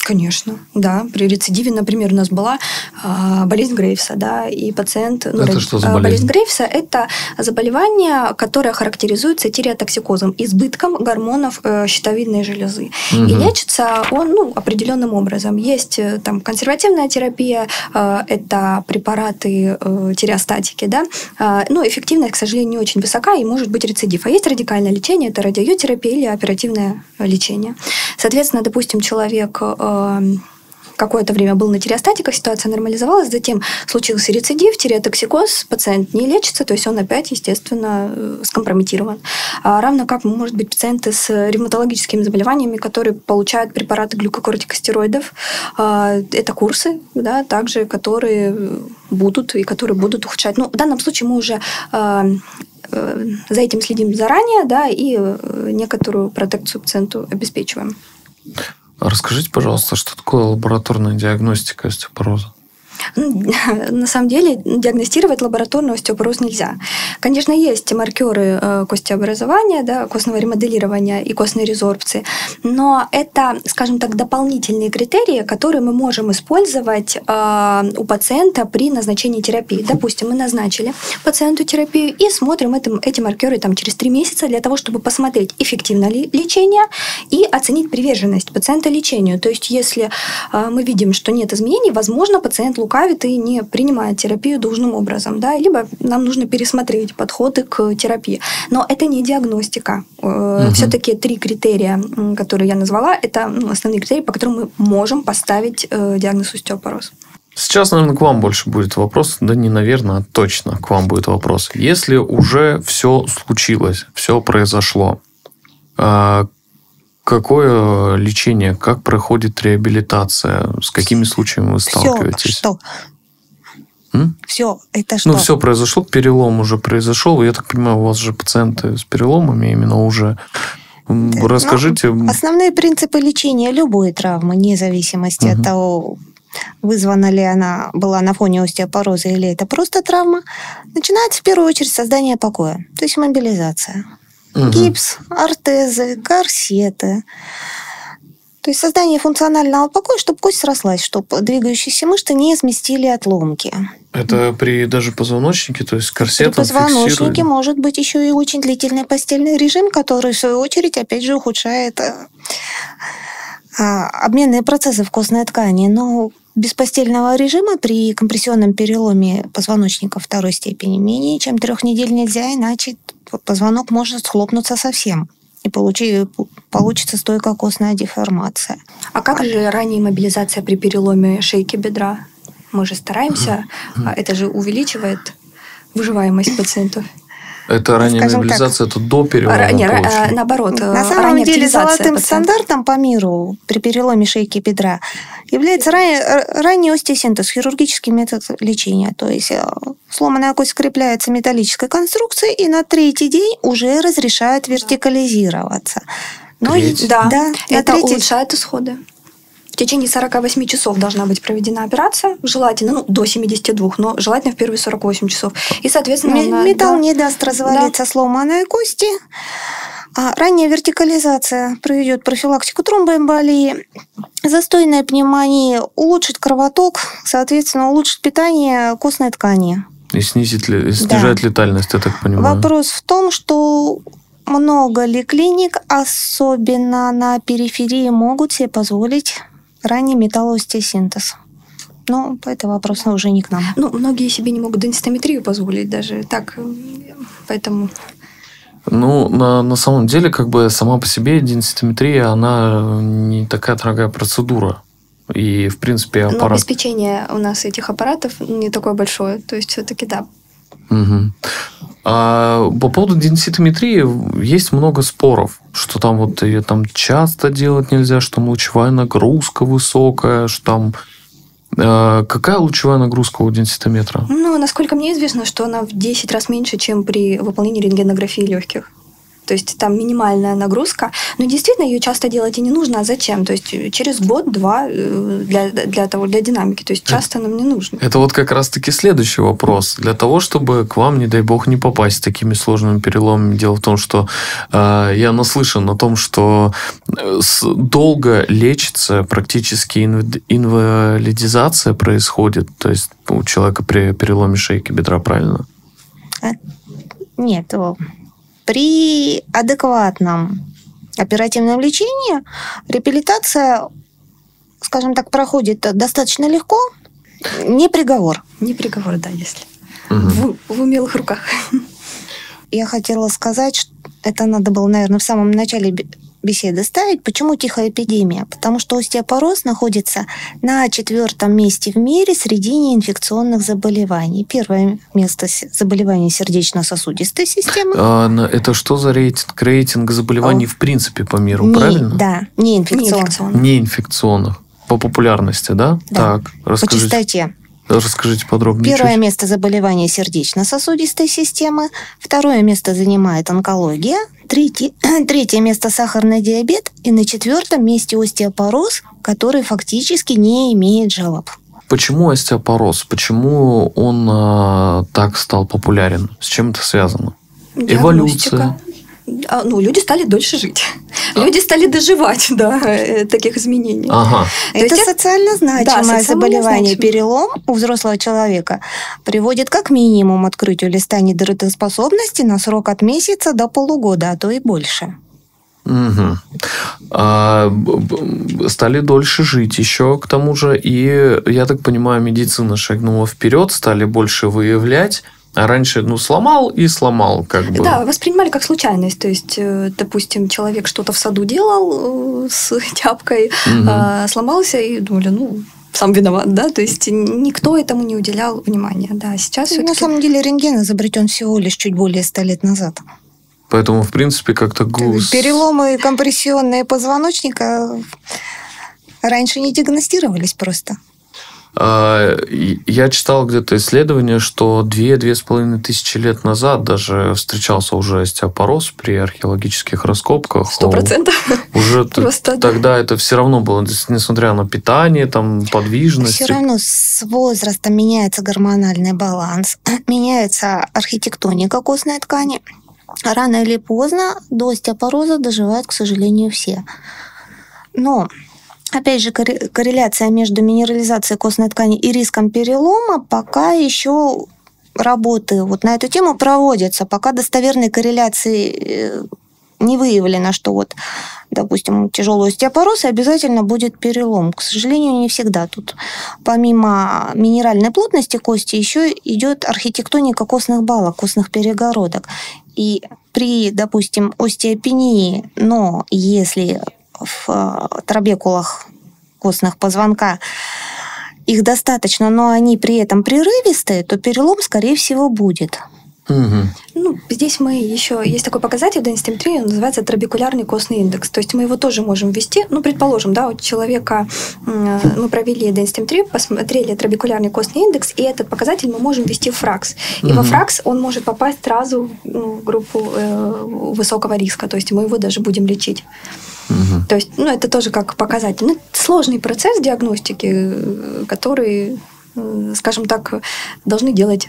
Конечно, да. При рецидиве, например, у нас была э, болезнь Грейвса, да, и пациент... Ну, это ради... что за болезнь? Болезнь Грейвса – это заболевание, которое характеризуется тиреотоксикозом, избытком гормонов э, щитовидной железы. Угу. И лечится он ну, определенным образом. Есть там консервативная терапия, э, это препараты э, тиреостатики, да, э, но эффективность, к сожалению, не очень высока и может быть рецидив. А есть радикальное лечение – это радиотерапия или оперативное лечение. Соответственно, допустим, человек... Э, какое-то время был на тиреостатиках, ситуация нормализовалась, затем случился рецидив, тиреотоксикоз, пациент не лечится, то есть он опять, естественно, скомпрометирован. А равно как, может быть, пациенты с ревматологическими заболеваниями, которые получают препараты глюкокортикостероидов, это курсы, да, также, которые будут и которые будут ухудшать. Ну, в данном случае мы уже за этим следим заранее, да, и некоторую протекцию пациенту обеспечиваем. Расскажите, пожалуйста, что такое лабораторная диагностика остеопороза? На самом деле диагностировать лабораторный остеопороз нельзя. Конечно, есть маркеры костеобразования, да, костного ремоделирования и костной резорбции, но это, скажем так, дополнительные критерии, которые мы можем использовать у пациента при назначении терапии. Допустим, мы назначили пациенту терапию и смотрим эти маркеры там, через три месяца для того, чтобы посмотреть, эффективно ли лечение и оценить приверженность пациента лечению. То есть, если мы видим, что нет изменений, возможно, пациент лукавит и не принимает терапию должным образом, да, либо нам нужно пересмотреть подходы к терапии. Но это не диагностика. Угу. Все-таки три критерия, которые я назвала, это основные критерии, по которым мы можем поставить диагноз остеопороз. Сейчас, наверное, к вам больше будет вопрос, да не, наверное, а точно к вам будет вопрос. Если уже все случилось, все произошло, какое лечение, как проходит реабилитация, с какими случаями вы сталкиваетесь? Все, что? М? Все, это что? Ну, все произошло, перелом уже произошел. Я так понимаю, у вас же пациенты с переломами именно уже. Расскажите. Ну, основные принципы лечения любой травмы, вне зависимости угу. от того, вызвана ли она была на фоне остеопороза или это просто травма, начинается в первую очередь создание покоя, то есть мобилизация. Гипс, ортезы, корсеты. То есть создание функционального покоя, чтобы кость срослась, чтобы двигающиеся мышцы не изместили отломки. Это при даже позвоночнике, то есть корсетом фиксирует? При позвоночнике может быть еще и очень длительный постельный режим, который, в свою очередь, опять же, ухудшает обменные процессы в костной ткани. Но без постельного режима при компрессионном переломе позвоночника второй степени менее чем трех недель нельзя, иначе позвонок может схлопнуться совсем, и получи, получится стойкокостная деформация. А как же ранняя мобилизация при переломе шейки бедра? Мы же стараемся, mm-hmm. это же увеличивает выживаемость пациентов. Это ранняя Скажем мобилизация, так, это до перелома? Ра- не, ра- наоборот. На самом деле золотым пациента. стандартом по миру при переломе шейки бедра является ран- ранний остеосинтез, хирургический метод лечения. То есть сломанная кость скрепляется металлической конструкцией и на третий день уже разрешают вертикализироваться. Но Треть. да, да это третий... улучшает исходы. В течение сорока восьми часов должна быть проведена операция, желательно, ну, до семидесяти двух, но желательно в первые сорок восемь часов. И, соответственно, М- она, металл да, не даст развалиться да. сломанной кости. А ранняя вертикализация проведет профилактику тромбоэмболии, застойная пневмония, улучшит кровоток, соответственно, улучшит питание костной ткани. И снизит, снижает да. летальность, я так понимаю. Вопрос в том, что... много ли клиник, особенно на периферии, могут себе позволить ранний металлоостеосинтез? Но это вопрос уже не к нам. Ну, многие себе не могут денситометрию позволить даже. Так, поэтому... Ну, на, на самом деле, как бы сама по себе денситометрия, она не такая дорогая процедура. И, в принципе, аппарат... Но обеспечение у нас этих аппаратов не такое большое. То есть, все-таки, да. Угу. А по поводу денситометрии есть много споров, что там вот ее там часто делать нельзя, что там лучевая нагрузка высокая, что там... Какая лучевая нагрузка у денситометра? Ну, насколько мне известно, что она в десять раз меньше, чем при выполнении рентгенографии легких. То есть там минимальная нагрузка. Но действительно ее часто делать и не нужно. А зачем? То есть через год-два для, для, того, для динамики. То есть часто нам не нужно. Это вот как раз-таки следующий вопрос. Для того, чтобы к вам, не дай бог, не попасть такими сложными переломами. Дело в том, что э, я наслышан о том, что долго лечится, практически инвалидизация происходит. То есть у человека при переломе шейки бедра, правильно? Нет, при адекватном оперативном лечении реабилитация, скажем так, проходит достаточно легко. Не приговор. Не приговор, да, если. Угу. В, в умелых руках. Я хотела сказать, что это надо было, наверное, в самом начале беседы ставить. Почему тихая эпидемия? Потому что остеопороз находится на четвертом месте в мире среди неинфекционных заболеваний. Первое место – заболевания сердечно-сосудистой системы. А, это что за рейтинг? Рейтинг заболеваний О. в принципе по миру, не, правильно? Да, неинфекционных. Неинфекционных. По популярности, да? Да. Так, расскажите. По частоте. Расскажите подробнее. Первое чуть. место – заболевания сердечно-сосудистой системы. Второе место занимает онкология. Третье, третье место – сахарный диабет. И на четвертом месте остеопороз, который фактически не имеет жалоб. Почему остеопороз? Почему он а, так стал популярен? С чем это связано? Эволюция? Ну, люди стали дольше жить. А? Люди стали доживать до да, таких изменений. Ага. Это есть, социально значимое да, заболевание. Значимое. Перелом у взрослого человека приводит как минимум к открытию листа нетрудоспособности на срок от месяца до полугода, а то и больше. Угу. А, стали дольше жить еще, к тому же. И, я так понимаю, медицина шагнула вперед, стали больше выявлять. А раньше, ну, сломал и сломал, как бы. Да, воспринимали как случайность. То есть, допустим, человек что-то в саду делал с тяпкой, угу. сломался и думали, ну, сам виноват, да? То есть, никто этому не уделял внимания. Да, сейчас ну, на самом деле, рентген изобретен всего лишь чуть более ста лет назад. Поэтому, в принципе, как-то глуз... Переломы компрессионные позвоночника раньше не диагностировались просто. Я читал где-то исследование, что две-две с половиной тысячи лет назад даже встречался уже остеопороз при археологических раскопках. Сто процентов. Уже тогда это все равно было, несмотря на питание, там, подвижность. Все равно с возрастом меняется гормональный баланс, меняется архитектоника костной ткани. Рано или поздно до остеопороза доживают, к сожалению, все. Но... Опять же, корреляция между минерализацией костной ткани и риском перелома пока еще работы вот на эту тему проводятся. Пока достоверной корреляции не выявлено, что вот, допустим, тяжелый остеопороз и обязательно будет перелом. К сожалению, не всегда. Тут помимо минеральной плотности кости еще идет архитектоника костных балок, костных перегородок. И при, допустим, остеопении, но если... в трабекулах костных позвонка, их достаточно, но они при этом прерывистые, то перелом, скорее всего, будет. Угу. Ну, здесь мы еще есть такой показатель в денситометрии, он называется трабекулярный костный индекс. То есть мы его тоже можем ввести. Ну, предположим, да, у человека мы провели денситометрию, посмотрели трабекулярный костный индекс, и этот показатель мы можем ввести в ФРАКС. И угу. во ФРАКС он может попасть сразу в группу высокого риска. То есть мы его даже будем лечить. Угу. То есть, ну, это тоже как показатель. Ну, сложный процесс диагностики, который, скажем так, должны делать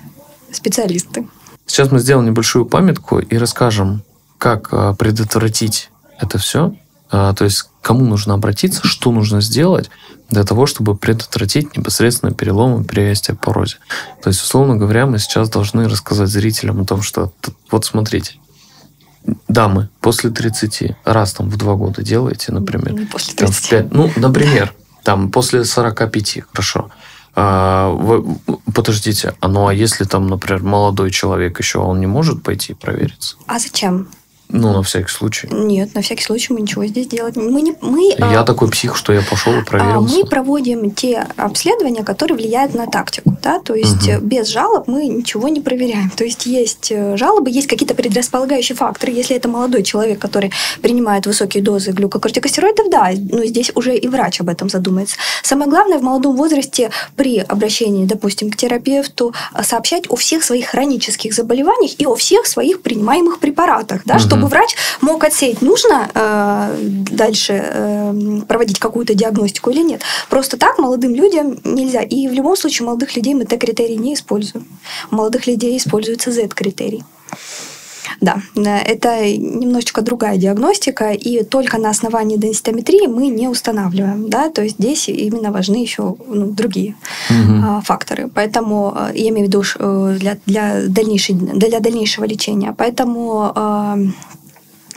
специалисты. Сейчас мы сделаем небольшую памятку и расскажем, как предотвратить это все. То есть, кому нужно обратиться, что нужно сделать для того, чтобы предотвратить непосредственно переломы при остеопорозе. То есть, условно говоря, мы сейчас должны рассказать зрителям о том, что вот смотрите, дамы после тридцати, раз там в два года делаете, например. Не после тридцати. Там, пять, ну, например, там после сорока пяти, хорошо. А, вы, подождите, а ну а если там, например, молодой человек еще, он не может пойти провериться? А зачем? Ну, на всякий случай. Нет, на всякий случай мы ничего здесь делать мы не мы. Я а, такой псих, что я пошел и проверился. Мы проводим те обследования, которые влияют на тактику. Да? То есть угу. без жалоб мы ничего не проверяем. То есть есть жалобы, есть какие-то предрасполагающие факторы. Если это молодой человек, который принимает высокие дозы глюкокортикостероидов, да, ну, здесь уже и врач об этом задумается. Самое главное в молодом возрасте при обращении, допустим, к терапевту сообщать о всех своих хронических заболеваниях и о всех своих принимаемых препаратах, да, угу. чтобы врач мог отсеять, нужно э, дальше э, проводить какую-то диагностику или нет. Просто так молодым людям нельзя. И в любом случае молодых людей мы Т-критерий не используем. У молодых людей используется Зет-критерий. Да, это немножечко другая диагностика, и только на основании денситометрии мы не устанавливаем, да, то есть здесь именно важны еще ну, другие угу. факторы, поэтому я имею в виду для, для, дальнейшего, для дальнейшего лечения, поэтому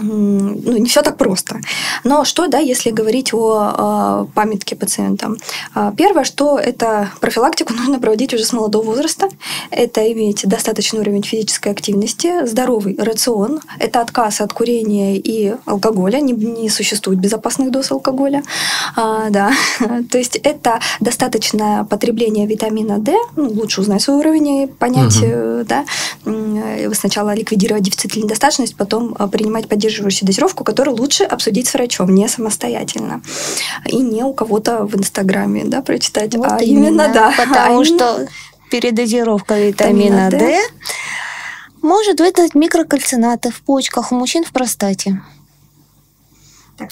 ну, не все так просто. Но что, да, если говорить о памятке пациента? Первое, что это профилактику нужно проводить уже с молодого возраста. Это иметь достаточный уровень физической активности, здоровый рацион, это отказ от курения и алкоголя, не, не существует безопасных доз алкоголя. А, да. То есть это достаточное потребление витамина D, ну, лучше узнать свой уровень и понять, угу. да, сначала ликвидировать дефицит или недостаточность, потом принимать поддерживающую дозировку, которую лучше обсудить с врачом, не самостоятельно. И не у кого-то в Инстаграме, да, прочитать. Вот а именно, именно, да. Потому а что именно... передозировка витамина D, D может вызвать микрокальцинаты в почках у мужчин, в простате.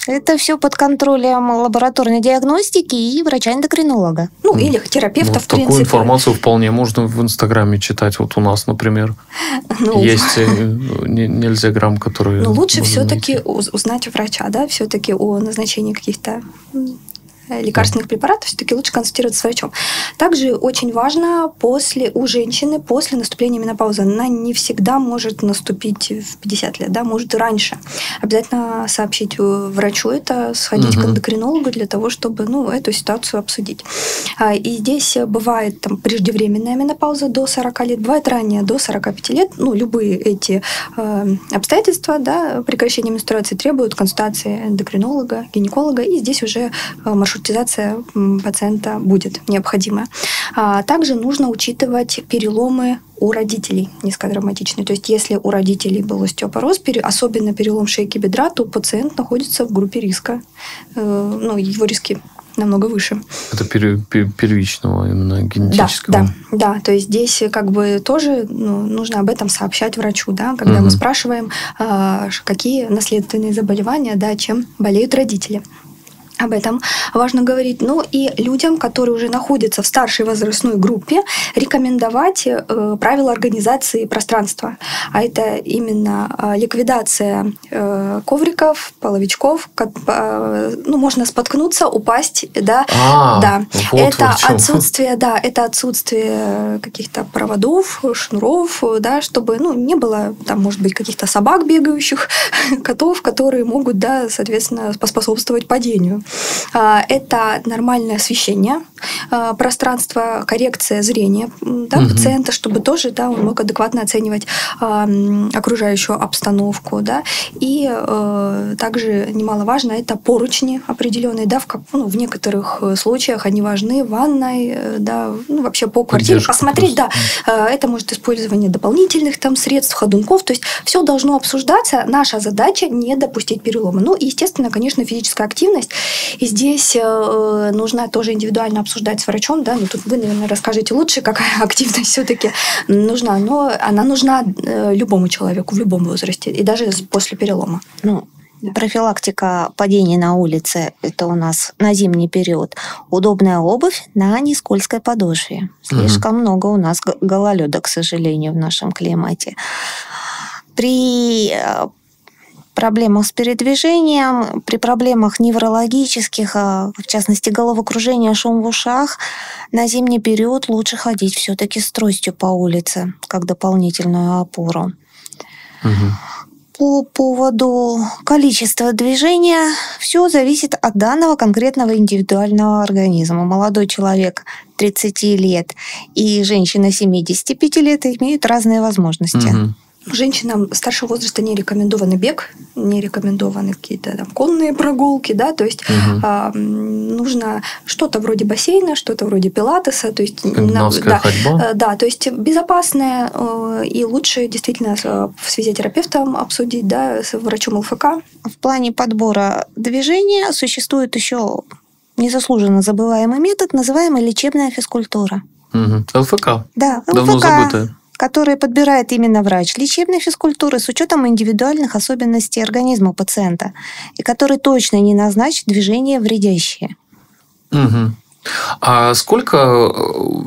Это все под контролем лабораторной диагностики и врача-эндокринолога. Ну, или терапевта, вот в принципе. Такую информацию вполне можно в Инстаграме читать. Вот у нас, например, ну, есть нельзя грамм, который... Ну, лучше все-таки узнать у врача, да, все-таки о назначении каких-то... лекарственных препаратов, все-таки лучше консультироваться с врачом. Также очень важно после, у женщины после наступления менопаузы. Она не всегда может наступить в пятьдесят лет, да, может и раньше. Обязательно сообщить врачу это, сходить угу. к эндокринологу для того, чтобы, ну, эту ситуацию обсудить. И здесь бывает там, преждевременная менопауза до сорока лет, бывает ранее до сорока пяти лет. Ну, любые эти э, обстоятельства, да, прекращение менструации требуют консультации эндокринолога, гинеколога, и здесь уже маршрут амортизация пациента будет необходима. А также нужно учитывать переломы у родителей низкодраматичные. То есть, если у родителей был остеопороз, особенно перелом шейки бедра, то пациент находится в группе риска. Ну, его риски намного выше. Это первичного именно генетического? Да, да, да. То есть здесь как бы тоже ну, нужно об этом сообщать врачу, да, когда угу. мы спрашиваем, какие наследственные заболевания, да, чем болеют родители. Об этом важно говорить. Ну и людям, которые уже находятся в старшей возрастной группе, рекомендовать э, правила организации пространства. А это именно э, ликвидация э, ковриков, половичков. Как, э, ну, можно споткнуться, упасть. Да, а, да. Вот это, отсутствие, да, это отсутствие каких-то проводов, шнуров, да, чтобы ну, не было, там, может быть, каких-то собак бегающих, котов, которые могут, да, соответственно, поспособствовать падению. Это нормальное освещение пространства, коррекция зрения, да, угу. пациента, чтобы тоже, да, он мог адекватно оценивать э, окружающую обстановку. Да. И э, также немаловажно это поручни определенные. Да, в, как, ну, в некоторых случаях они важны в ванной, да, ну, вообще по квартире. Поддержка посмотреть, просто. Да, э, это может использование дополнительных там, средств, ходунков. То есть все должно обсуждаться. Наша задача не допустить перелома. Ну и, естественно, конечно, физическая активность. И здесь э, нужно тоже индивидуально обсуждать с врачом, да, ну тут вы, наверное, расскажете лучше, какая активность все-таки нужна, но она нужна э, любому человеку в любом возрасте, и даже после перелома. Ну, да. Профилактика падений на улице, это у нас на зимний период. Удобная обувь на нескользкой подошве. Слишком угу. много у нас гололеда, к сожалению, в нашем климате. При... проблемах с передвижением, при проблемах неврологических, в частности головокружение, шум в ушах, на зимний период лучше ходить все-таки с тростью по улице, как дополнительную опору. Угу. По поводу количества движения все зависит от данного конкретного индивидуального организма. Молодой человек тридцати лет и женщина семидесяти пяти лет имеют разные возможности. Угу. Женщинам старшего возраста не рекомендован бег, не рекомендованы какие-то там конные прогулки, да, то есть угу. э, нужно что-то вроде бассейна, что-то вроде пилатеса, то есть нам, да, ходьба. Да, то есть безопасное э, и лучше действительно в с физиотерапевтом обсудить, да, с врачом ЛФК. В плане подбора движения существует еще незаслуженно забываемый метод, называемый лечебная физкультура. Угу. ЛФК. Да, ЛФК. Давно забытая. Которые подбирает именно врач лечебной физкультуры с учетом индивидуальных особенностей организма пациента, и который точно не назначит движения вредящие. Угу. А сколько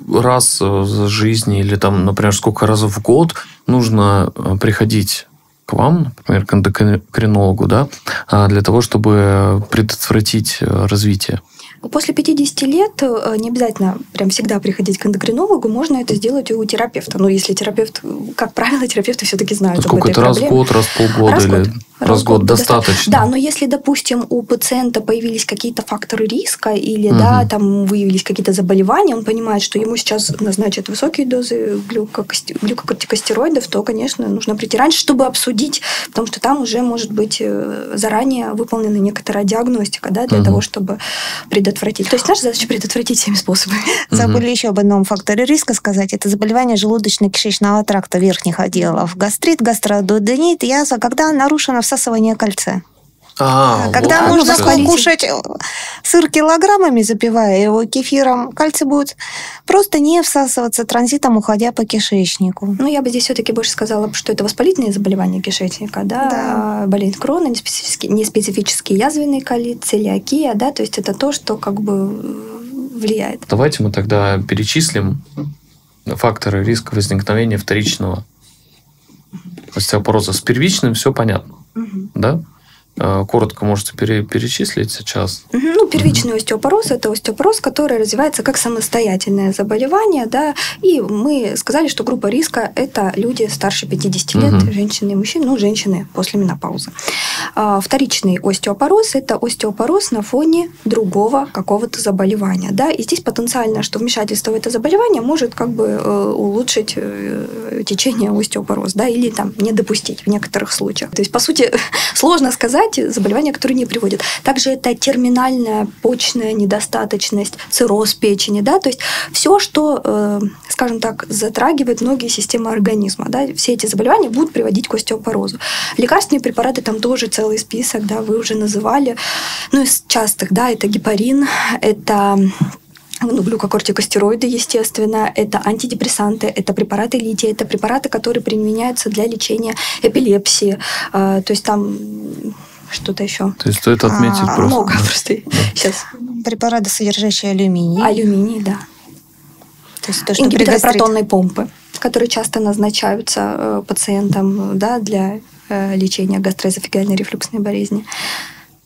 раз в жизни или, там, например, сколько раз в год нужно приходить к вам, например, к эндокринологу, да, для того, чтобы предотвратить развитие? После пятидесяти лет не обязательно прям всегда приходить к эндокринологу, можно это сделать и у терапевта. Но если терапевт, как правило, терапевты все-таки знают об этой проблеме. Сколько это, раз в год, раз в полгода? Раз в год. Раз в год достаточно. Да, но если, допустим, у пациента появились какие-то факторы риска или угу. да, там выявились какие-то заболевания, он понимает, что ему сейчас назначат высокие дозы глюкокортикостероидов, то, конечно, нужно прийти раньше, чтобы обсудить, потому что там уже может быть заранее выполнена некоторая диагностика, да, для угу. того, чтобы предотвратить. То есть наша задача предотвратить всеми способами. Угу. Забыли еще об одном факторе риска сказать. Это заболевание желудочно-кишечного тракта верхних отделов. Гастрит, гастродуоденит, язва, когда нарушено всасывание кальция. А, когда вот можно кушать сыр килограммами, запивая его кефиром, кальций будет просто не всасываться транзитом, уходя по кишечнику. Ну, я бы здесь все-таки больше сказала, что это воспалительные заболевания кишечника, да, да. болезнь Крона, неспецифический, неспецифический язвенный колит, целиакия, да, то есть это то, что как бы влияет. Давайте мы тогда перечислим факторы риска возникновения вторичного остеопороза. С первичным все понятно, угу. да? Коротко можете перечислить сейчас. Ну, первичный угу. остеопороз – это остеопороз, который развивается как самостоятельное заболевание, да, и мы сказали, что группа риска – это люди старше пятидесяти лет, угу. женщины и мужчины, ну, женщины после менопаузы. Вторичный остеопороз – это остеопороз на фоне другого какого-то заболевания, да, и здесь потенциально, что вмешательство в это заболевание может как бы улучшить течение остеопороза, да, или там не допустить в некоторых случаях. То есть, по сути, сложно сказать, заболевания, которые не приводят. Также это терминальная почная недостаточность, цирроз печени, да, то есть все, что, э, скажем так, затрагивает многие системы организма, да, все эти заболевания будут приводить к остеопорозу. Лекарственные препараты, там тоже целый список, да, вы уже называли, ну, из частых, да, это гепарин, это... Ну, глюкокортикостероиды, естественно, это антидепрессанты, это препараты лития, это препараты, которые применяются для лечения эпилепсии. А, то есть там что-то еще. То есть стоит отметить а, просто. Много да. просто. Да. Сейчас. Препараты, содержащие алюминий. Алюминий, да. То есть то, что ингибиторы протонной помпы, которые часто назначаются пациентам да, для лечения гастроэзофагиальной рефлюксной болезни.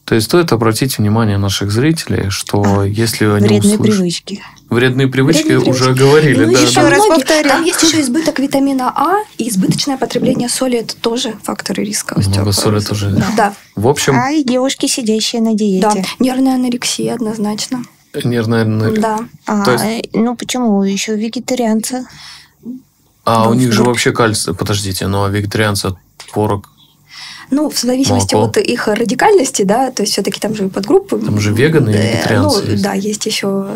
То есть стоит обратить внимание наших зрителей, что а, если они вредные услышат... привычки. Вредные привычки вредные уже привычки. Говорили. Ну, да, еще да. раз повторю. Там есть еще избыток витамина А и избыточное потребление соли. Это тоже факторы риска остеопороза. Много соли тоже. Да. да. В общем... А и девушки, сидящие на диете. Да. Нервная анорексия однозначно. Нервная анорексия. Да. А, То есть... Ну почему? Еще вегетарианцы. А ну, у них же вообще кальций... Подождите, ну а вегетарианцы творог... Ну, в зависимости Молоко. От их радикальности, да, то есть все-таки там же и подгруппы. Там же веганы и вегетарианцы. Ну, есть. Да, есть еще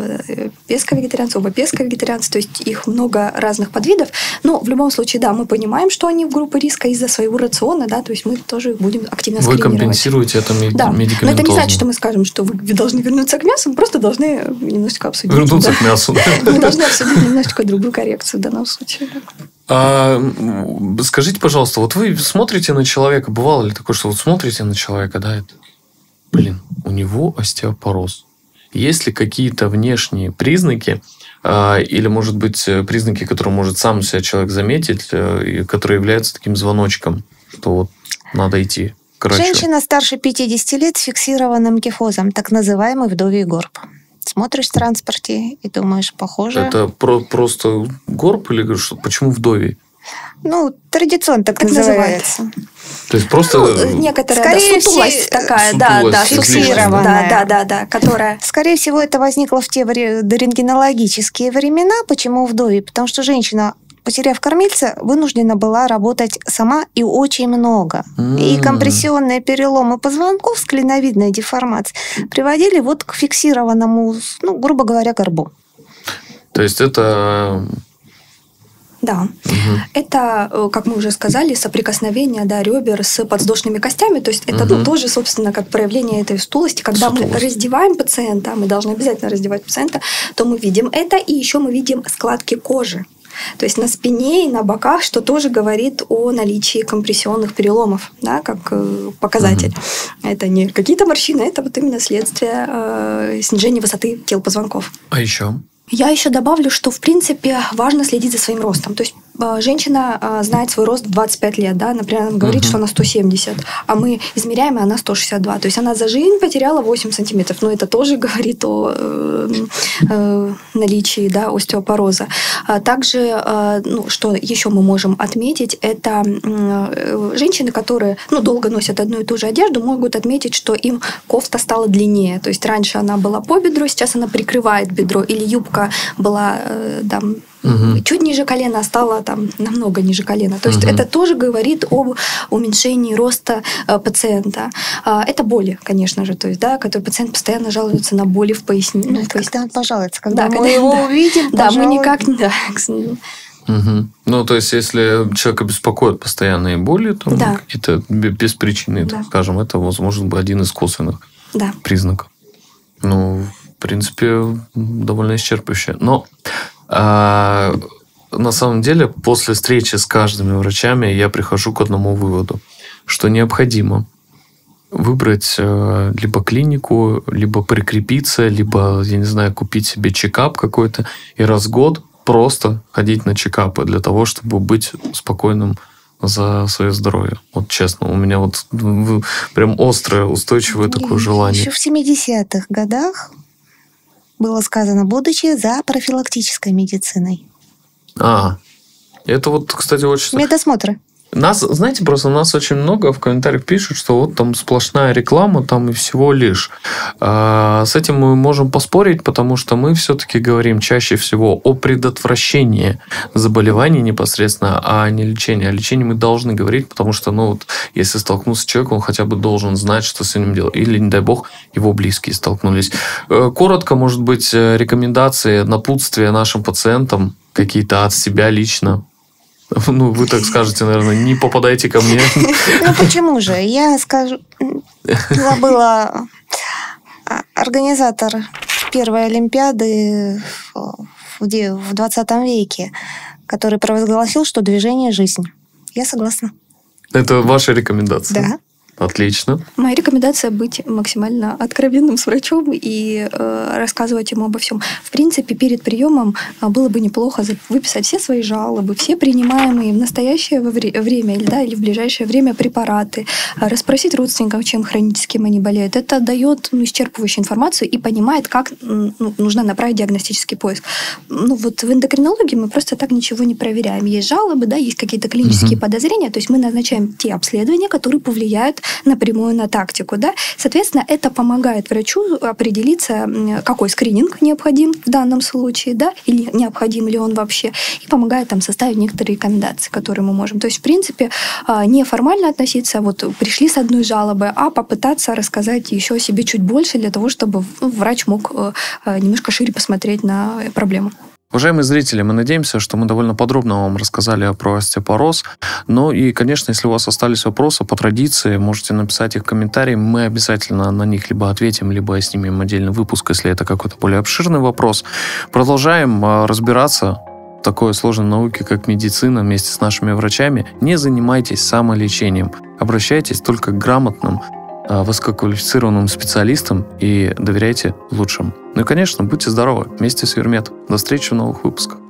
песко-вегетарианцы, оба песко-вегетарианцы, то есть их много разных подвидов. Но в любом случае, да, мы понимаем, что они в группе риска из-за своего рациона, да, то есть мы тоже их будем активно вы скринировать. Вы компенсируете это медикаментозно. Да, но это не значит, что мы скажем, что вы должны вернуться к мясу, мы просто должны немножечко обсудить. Вернуться да. к мясу. Мы должны обсудить немножечко другую коррекцию в данном случае. А, скажите, пожалуйста, вот вы смотрите на человека, бывало ли такое, что вот смотрите на человека, да, это, блин, у него остеопороз. Есть ли какие-то внешние признаки, а, или, может быть, признаки, которые может сам себя человек заметить, а, и которые являются таким звоночком, что вот надо идти к врачу? Женщина старше пятидесяти лет с фиксированным кифозом, так называемый вдовий горб. Смотришь в транспорте и думаешь, похоже... Это про просто горб или что? Почему вдовий? Ну, традиционно так, так называется. называется. То есть просто... Ну, некоторая скорее да, сутулость все... такая, сутулость, да, да, фиксированная. Да, да, да, которая... Скорее всего, это возникло в те дорентгенологические времена. Почему вдовий? Потому что женщина... Потеряв кормильца, вынуждена была работать сама и очень много. Mm. И компрессионные переломы позвонков с клиновидной деформацией приводили вот к фиксированному, ну, грубо говоря, горбу. То есть это... Да. Угу. Это, как мы уже сказали, соприкосновение да, ребер с подвздошными костями. То есть это угу. ну, тоже, собственно, как проявление этой стулости. Когда Сутулость. мы раздеваем пациента, мы должны обязательно раздевать пациента, то мы видим это, и еще мы видим складки кожи. То есть на спине и на боках, что тоже говорит о наличии компрессионных переломов, да, как показатель. Mm-hmm. Это не какие-то морщины, это вот именно следствие э, снижения высоты тел позвонков. А еще? Я еще добавлю, что, в принципе, важно следить за своим ростом. То есть женщина знает свой рост в двадцать пять лет, да, например, она говорит, uh-huh. что она сто семьдесят, а мы измеряем, и она сто шестьдесят два, то есть она за жизнь потеряла восемь сантиметров, но это тоже говорит о э, э, наличии, да, остеопороза. А также, э, ну, что еще мы можем отметить, это э, женщины, которые, ну, долго носят одну и ту же одежду, могут отметить, что им кофта стала длиннее, то есть раньше она была по бедру, сейчас она прикрывает бедро, или юбка была э, там, Угу. чуть ниже колена, а стало там намного ниже колена. То есть угу. это тоже говорит об уменьшении роста пациента. Это боли, конечно же, то есть, да, который пациент постоянно жалуется на боли в пояснице. Ну, когда он пожалуется, когда, да, мы когда его да. увидим, да, пожалуй... мы никак не... Да. Угу. Ну, то есть, если человека беспокоят постоянные боли, то да. какие-то без причины, да. так скажем, это, возможно, один из косвенных да. признаков. Ну, в принципе, довольно исчерпывающе. Но... А, на самом деле, после встречи с каждыми врачами я прихожу к одному выводу, что необходимо выбрать либо клинику, либо прикрепиться, либо, я не знаю, купить себе чекап какой-то и раз в год просто ходить на чекапы для того, чтобы быть спокойным за свое здоровье. Вот честно, у меня вот прям острое, устойчивое такое желание. Еще в семидесятых годах было сказано, будучи за профилактической медициной. А, это вот, кстати, очень... Медосмотры. Нас, знаете, просто нас очень много в комментариях пишут, что вот там сплошная реклама, там и всего лишь. А, с этим мы можем поспорить, потому что мы все-таки говорим чаще всего о предотвращении заболеваний непосредственно, а не лечении. О лечении мы должны говорить, потому что, ну, вот, если столкнулся человек, он хотя бы должен знать, что с ним делать. Или, не дай бог, его близкие столкнулись. Коротко, может быть, рекомендации, напутствия нашим пациентам какие-то от себя лично. Ну, вы так скажете, наверное, не попадайте ко мне. Ну, почему же? Я скажу... Забыла. Организатор первой Олимпиады в двадцатом веке, который провозгласил, что движение – жизнь. Я согласна. Это ваша рекомендация? Да. Отлично. Моя рекомендация – быть максимально откровенным с врачом и э, рассказывать ему обо всем. В принципе, перед приемом было бы неплохо выписать все свои жалобы, все принимаемые в настоящее время или, да, или в ближайшее время препараты, расспросить родственников, чем хроническим они болеют. Это дает, ну, исчерпывающую информацию и понимает, как, ну, нужно направить диагностический поиск. Ну, вот в эндокринологии мы просто так ничего не проверяем. Есть жалобы, да, есть какие-то клинические угу. подозрения, то есть мы назначаем те обследования, которые повлияют напрямую на тактику, да. Соответственно, это помогает врачу определиться, какой скрининг необходим в данном случае, да, или необходим ли он вообще, и помогает там составить некоторые рекомендации, которые мы можем. То есть, в принципе, неформально относиться, вот пришли с одной жалобы, а попытаться рассказать еще о себе чуть больше для того, чтобы врач мог немножко шире посмотреть на проблему. Уважаемые зрители, мы надеемся, что мы довольно подробно вам рассказали про остеопороз. Ну и, конечно, если у вас остались вопросы, по традиции можете написать их в комментарии. Мы обязательно на них либо ответим, либо снимем отдельный выпуск, если это какой-то более обширный вопрос. Продолжаем разбираться в такой сложной науке, как медицина, вместе с нашими врачами. Не занимайтесь самолечением. Обращайтесь только к грамотным, высококвалифицированным специалистам и доверяйте лучшим. Ну и, конечно, будьте здоровы. Вместе с Юрмед. До встречи в новых выпусках.